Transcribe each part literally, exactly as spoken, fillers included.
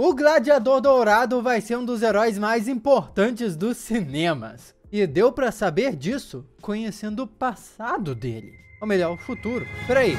O Gladiador Dourado vai ser um dos heróis mais importantes dos cinemas. E deu pra saber disso conhecendo o passado dele. Ou melhor, o futuro. Peraí.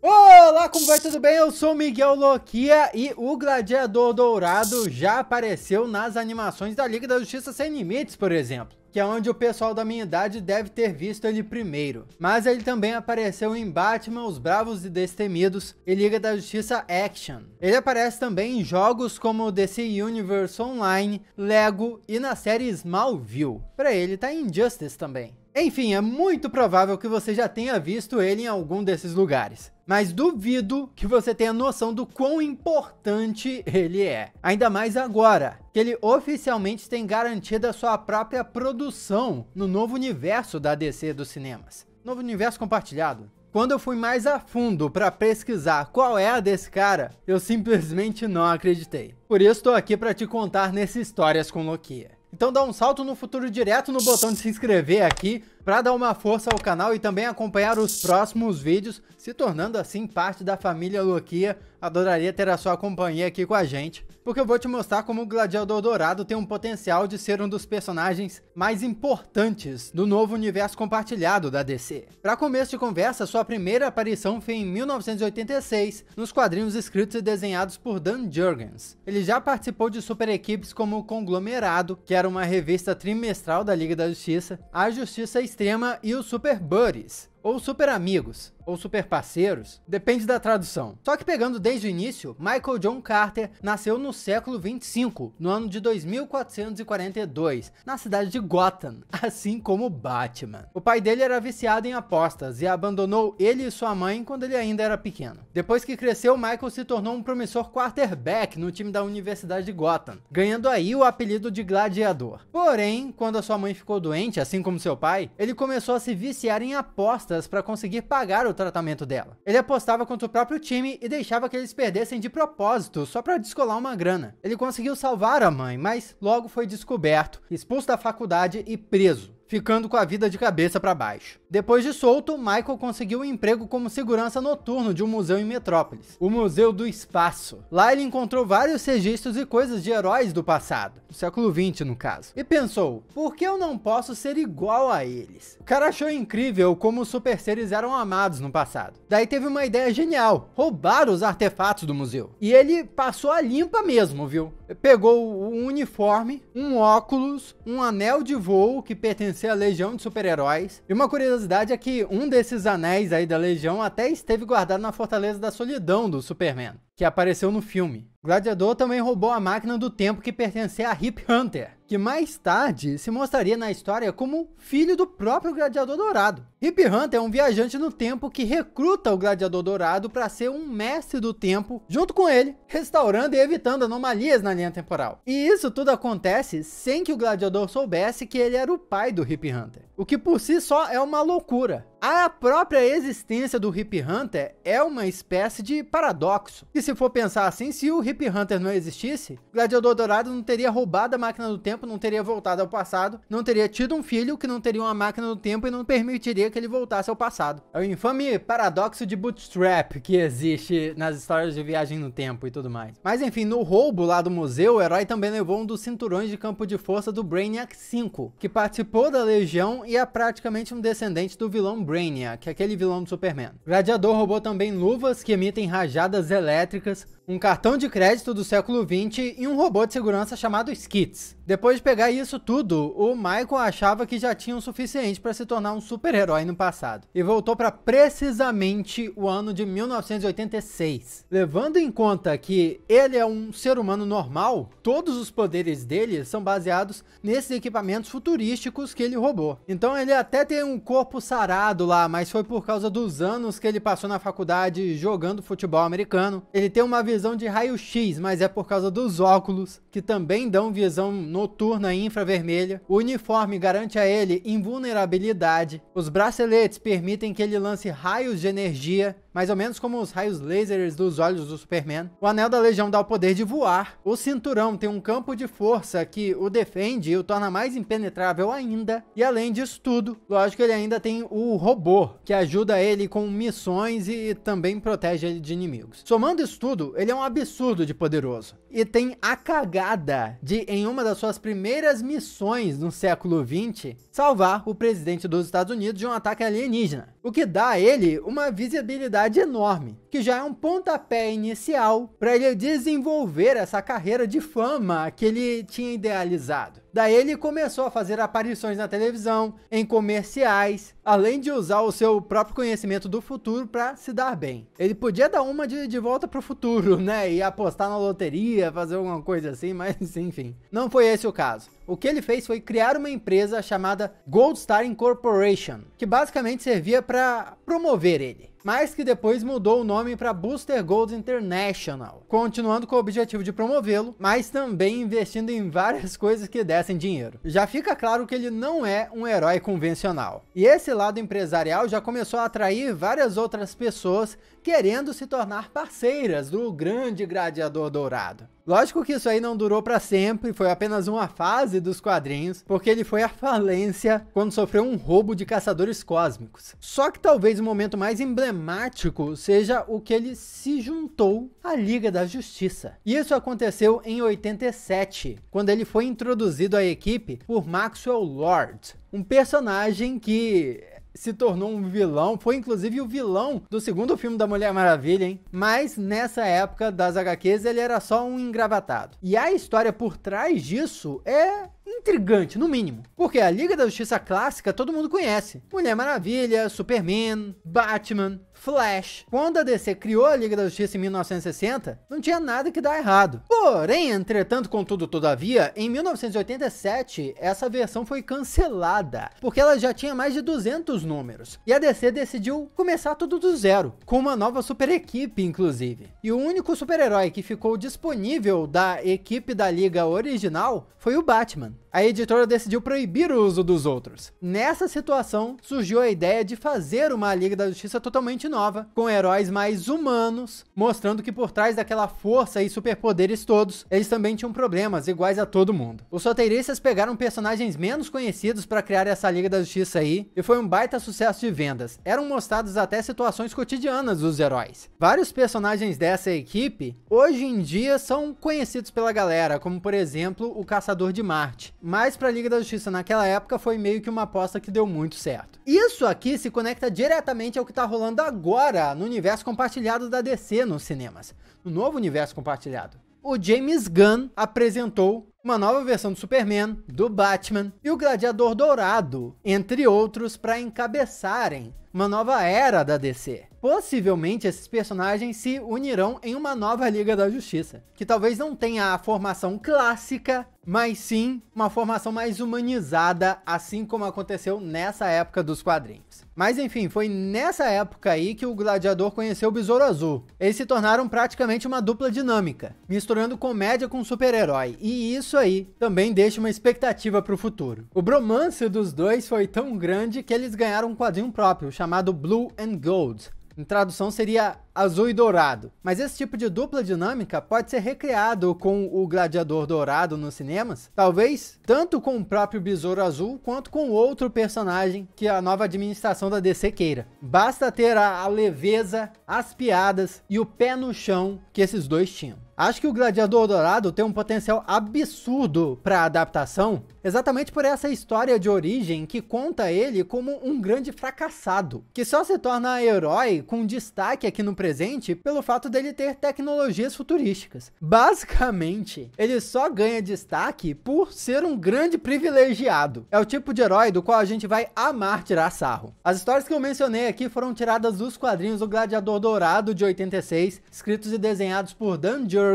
Olá, como vai? Tudo bem? Eu sou Miguel Lokia e o Gladiador Dourado já apareceu nas animações da Liga da Justiça Sem Limites, por exemplo. Que é onde o pessoal da minha idade deve ter visto ele primeiro. Mas ele também apareceu em Batman, Os Bravos e Destemidos e Liga da Justiça Action. Ele aparece também em jogos como D C Universe Online, Lego e na série Smallville. Pra ele tá em Injustice também. Enfim, é muito provável que você já tenha visto ele em algum desses lugares. Mas duvido que você tenha noção do quão importante ele é. Ainda mais agora, que ele oficialmente tem garantida a sua própria produção no novo universo da D C dos cinemas. Novo universo compartilhado. Quando eu fui mais a fundo para pesquisar qual é a desse cara, eu simplesmente não acreditei. Por isso estou aqui para te contar nessas Histórias com Lokia. Então dá um salto no futuro direto no botão de se inscrever aqui para dar uma força ao canal e também acompanhar os próximos vídeos, se tornando assim parte da família Lokia. Adoraria ter a sua companhia aqui com a gente, porque eu vou te mostrar como o Gladiador Dourado tem um potencial de ser um dos personagens mais importantes do novo universo compartilhado da D C. Para começo de conversa, sua primeira aparição foi em mil novecentos e oitenta e seis, nos quadrinhos escritos e desenhados por Dan Jurgens. Ele já participou de super equipes como o Conglomerado, que era uma revista trimestral da Liga da Justiça, a Justiça Extrema e os Super Buddies, ou Super Amigos, ou Super Parceiros, depende da tradução. Só que pegando desde o início, Michael John Carter nasceu no século vinte e cinco, no ano de dois mil quatrocentos e quarenta e dois, na cidade de Gotham, assim como Batman. O pai dele era viciado em apostas e abandonou ele e sua mãe quando ele ainda era pequeno. Depois que cresceu, Michael se tornou um promissor quarterback no time da Universidade de Gotham, ganhando aí o apelido de Gladiador. Porém, quando a sua mãe ficou doente, assim como seu pai, ele começou a se viciar em apostas para conseguir pagar o tratamento dela. Ele apostava contra o próprio time e deixava que eles perdessem de propósito, só para descolar uma grana. Ele conseguiu salvar a mãe, mas logo foi descoberto, expulso da faculdade e preso, ficando com a vida de cabeça para baixo. Depois de solto, Michael conseguiu um emprego como segurança noturno de um museu em Metrópolis, o Museu do Espaço. Lá ele encontrou vários registros e coisas de heróis do passado, do século vinte no caso, e pensou, por que eu não posso ser igual a eles? O cara achou incrível como os super seres eram amados no passado. Daí teve uma ideia genial, roubar os artefatos do museu. E ele passou a limpa mesmo, viu? Pegou um uniforme, um óculos, um anel de voo que pertencia a Legião de Super-Heróis. E uma curiosidade é que um desses anéis aí da Legião até esteve guardado na Fortaleza da Solidão do Superman, que apareceu no filme. Gladiador também roubou a máquina do tempo que pertencia a Rip Hunter, que mais tarde se mostraria na história como filho do próprio Gladiador Dourado. Rip Hunter é um viajante no tempo que recruta o Gladiador Dourado para ser um mestre do tempo, junto com ele, restaurando e evitando anomalias na linha temporal. E isso tudo acontece sem que o Gladiador soubesse que ele era o pai do Rip Hunter, o que por si só é uma loucura. A própria existência do Rip Hunter é uma espécie de paradoxo. E se for pensar assim, se o Rip Hunter não existisse, Gladiador Dourado não teria roubado a máquina do tempo, não teria voltado ao passado, não teria tido um filho que não teria uma máquina do tempo e não permitiria que ele voltasse ao passado. É o infame paradoxo de Bootstrap que existe nas histórias de viagem no tempo e tudo mais. Mas enfim, no roubo lá do museu, o herói também levou um dos cinturões de campo de força do Brainiac cinco, que participou da Legião e é praticamente um descendente do vilão Brainiac. Brainiac, aquele vilão do Superman. Gladiador roubou também luvas que emitem rajadas elétricas, um cartão de crédito do século vinte e um robô de segurança chamado Skids. Depois de pegar isso tudo, o Michael achava que já tinha o suficiente para se tornar um super-herói no passado. E voltou para precisamente o ano de mil novecentos e oitenta e seis. Levando em conta que ele é um ser humano normal, todos os poderes dele são baseados nesses equipamentos futurísticos que ele roubou. Então ele até tem um corpo sarado lá, mas foi por causa dos anos que ele passou na faculdade jogando futebol americano. Ele tem uma visão de raio-x, mas é por causa dos óculos, que também dão visão noturna e infravermelha. O uniforme garante a ele invulnerabilidade. Os braceletes permitem que ele lance raios de energia. mais ou menos como os raios lasers dos olhos do Superman. O Anel da Legião dá o poder de voar. O cinturão tem um campo de força que o defende e o torna mais impenetrável ainda. E além disso tudo, lógico, ele ainda tem o robô, que ajuda ele com missões e também protege ele de inimigos. Somando isso tudo, ele é um absurdo de poderoso. E tem a cagada de, em uma das suas primeiras missões no século vinte, salvar o presidente dos Estados Unidos de um ataque alienígena. O que dá a ele uma visibilidade enorme, que já é um pontapé inicial para ele desenvolver essa carreira de fama que ele tinha idealizado. Daí ele começou a fazer aparições na televisão, em comerciais, além de usar o seu próprio conhecimento do futuro para se dar bem. Ele podia dar uma de, de volta pro futuro, né? E apostar na loteria, fazer alguma coisa assim, mas enfim. Não foi esse o caso. O que ele fez foi criar uma empresa chamada Gold Star Incorporation, que basicamente servia para promover ele, mas que depois mudou o nome para Booster Gold International, continuando com o objetivo de promovê-lo, mas também investindo em várias coisas que dessem dinheiro. Já fica claro que ele não é um herói convencional. E esse lado empresarial já começou a atrair várias outras pessoas querendo se tornar parceiras do grande gladiador dourado. Lógico que isso aí não durou para sempre, foi apenas uma fase dos quadrinhos, porque ele foi à falência quando sofreu um roubo de caçadores cósmicos. Só que talvez o momento mais emblemático seja o que ele se juntou à Liga da Justiça. Isso aconteceu em oitenta e sete, quando ele foi introduzido à equipe por Maxwell Lord, um personagem que se tornou um vilão, foi inclusive o vilão do segundo filme da Mulher Maravilha, hein? Mas nessa época das agá quês ele era só um engravatado. E a história por trás disso é intrigante, no mínimo. Porque a Liga da Justiça clássica todo mundo conhece. Mulher Maravilha, Superman, Batman, Flash. Quando a D C criou a Liga da Justiça em mil novecentos e sessenta, não tinha nada que dar errado. Porém, entretanto, contudo, todavia, em mil novecentos e oitenta e sete, essa versão foi cancelada, porque ela já tinha mais de duzentos números. E a D C decidiu começar tudo do zero, com uma nova super equipe, inclusive. E o único super-herói que ficou disponível da equipe da Liga original foi o Batman. A editora decidiu proibir o uso dos outros. Nessa situação, surgiu a ideia de fazer uma Liga da Justiça totalmente nova, com heróis mais humanos, mostrando que por trás daquela força e superpoderes todos, eles também tinham problemas iguais a todo mundo. Os roteiristas pegaram personagens menos conhecidos para criar essa Liga da Justiça aí, e foi um baita sucesso de vendas. Eram mostrados até situações cotidianas dos heróis. Vários personagens dessa equipe, hoje em dia, são conhecidos pela galera, como por exemplo, o Caçador de Marte. Mas para a Liga da Justiça naquela época foi meio que uma aposta que deu muito certo. Isso aqui se conecta diretamente ao que tá rolando agora no universo compartilhado da D C nos cinemas. No novo universo compartilhado. O James Gunn apresentou uma nova versão do Superman, do Batman e o Gladiador Dourado, entre outros, para encabeçarem uma nova era da D C. Possivelmente esses personagens se unirão em uma nova Liga da Justiça, que talvez não tenha a formação clássica, mas sim uma formação mais humanizada, assim como aconteceu nessa época dos quadrinhos. Mas enfim, foi nessa época aí que o Gladiador conheceu o Besouro Azul. Eles se tornaram praticamente uma dupla dinâmica, misturando comédia com super-herói, e isso aí também deixa uma expectativa para o futuro. O bromance dos dois foi tão grande que eles ganharam um quadrinho próprio, chamado Blue and Gold. Em tradução seria azul e dourado, mas esse tipo de dupla dinâmica pode ser recriado com o Gladiador Dourado nos cinemas, talvez tanto com o próprio Besouro Azul quanto com outro personagem que a nova administração da D C queira. Basta ter a leveza, as piadas e o pé no chão que esses dois tinham. Acho que o Gladiador Dourado tem um potencial absurdo para adaptação, exatamente por essa história de origem que conta ele como um grande fracassado, que só se torna herói com destaque aqui no presente pelo fato dele ter tecnologias futurísticas. Basicamente, ele só ganha destaque por ser um grande privilegiado. É o tipo de herói do qual a gente vai amar tirar sarro. As histórias que eu mencionei aqui foram tiradas dos quadrinhos do Gladiador Dourado de oitenta e seis, escritos e desenhados por Dan Jurgens,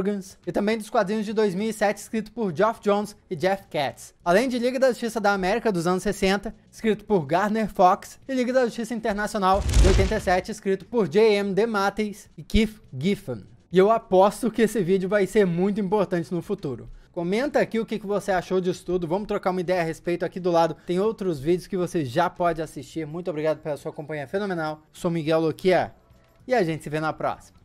e também dos quadrinhos de dois mil e sete escrito por Geoff Johns e Jeff Katz, além de Liga da Justiça da América dos anos sessenta, escrito por Gardner Fox, e Liga da Justiça Internacional de oitenta e sete, escrito por J M DeMatteis e Keith Giffen. E eu aposto que esse vídeo vai ser muito importante no futuro. Comenta aqui o que você achou disso tudo, vamos trocar uma ideia a respeito. Aqui do lado tem outros vídeos que você já pode assistir. Muito obrigado pela sua companhia fenomenal, sou Miguel Lokia e a gente se vê na próxima.